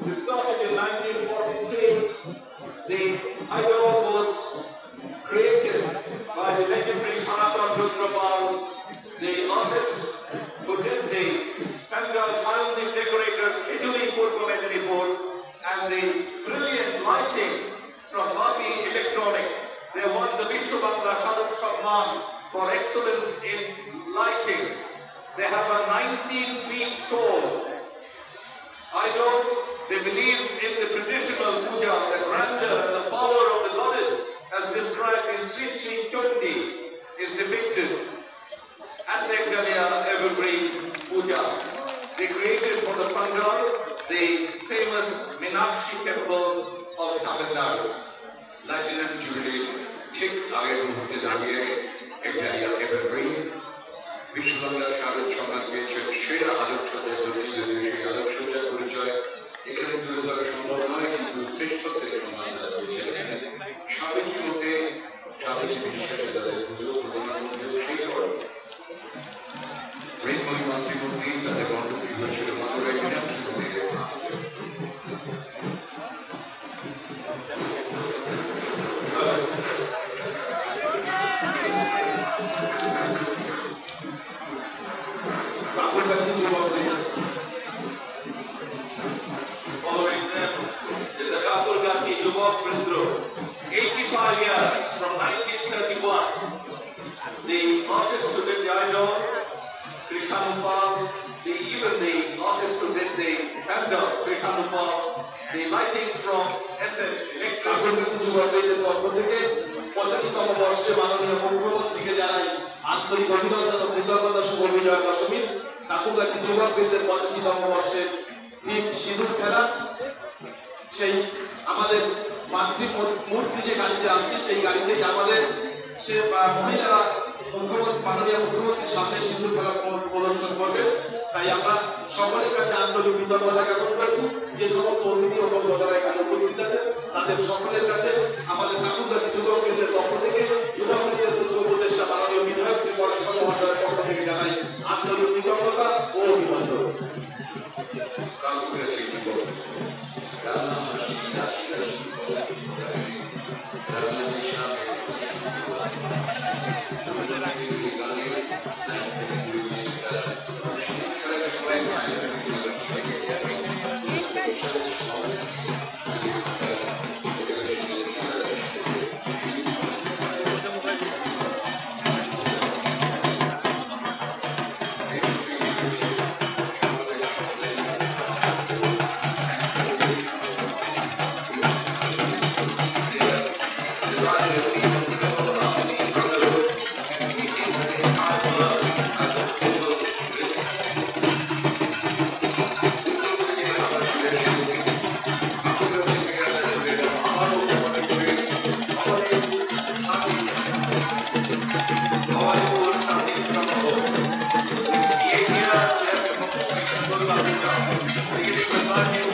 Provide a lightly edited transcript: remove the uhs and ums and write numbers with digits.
It started in 1943. The idol was created by the legendary Sanatan Chandra Pal, the artist who did the Chandra Chandi decorator Siduri Purba Medinipur, and the brilliant lighting from Bhabi Electronics. They won the Biswa Bangla Sharad Samman for excellence in lighting. They have a 19 feet tall idol. They believe in the traditional puja, the grandeur and the power of the goddess as described in Sri Sri Chandi is depicted at the Kalya evergreen puja. They created for the Pandal the famous Minakshi Temple of Tamil Nadu. National Jubilee, Chik Ayatun is a Kalya evergreen. Biswa Bangla Sharad Samman পেয়েছেন সেরা আলোকসজ্জা প্রতিযোগিতায় পরিচয় এখানে তুলে ধরা সম্ভব নয় কিন্তু শ্রেষ্ঠত্বের সম্মান দেওয়া হয়েছে সাবেক শুরুতে সাবেক বিশ্ববিদ্যালয়ের পুজো প্রধানমন্ত্রী সেই করেন রেলময় মন্ত্রীমন্ত্রী তাদের গণ্ডকী হয়েছিল মাদুরাই মিনাক্ষী মন্দিরে The lighting from SS Electronics যে সকল কর্মী ও কর্মচারীরা এখানে উপস্থিত আছেন তাদের সকলের কাছে আমাদের ঠাকুরগাছি যুব কেন্দ্রের পক্ষ থেকে যুব মঞ্চের উপদেষ্টা মাননীয় বিধায়ক শ্রী পরেশচন্দ্র মহাশয়ের পক্ষ থেকে জানাই আন্তরিক কৃতজ্ঞতা ও অভিনন্দন। Thank you.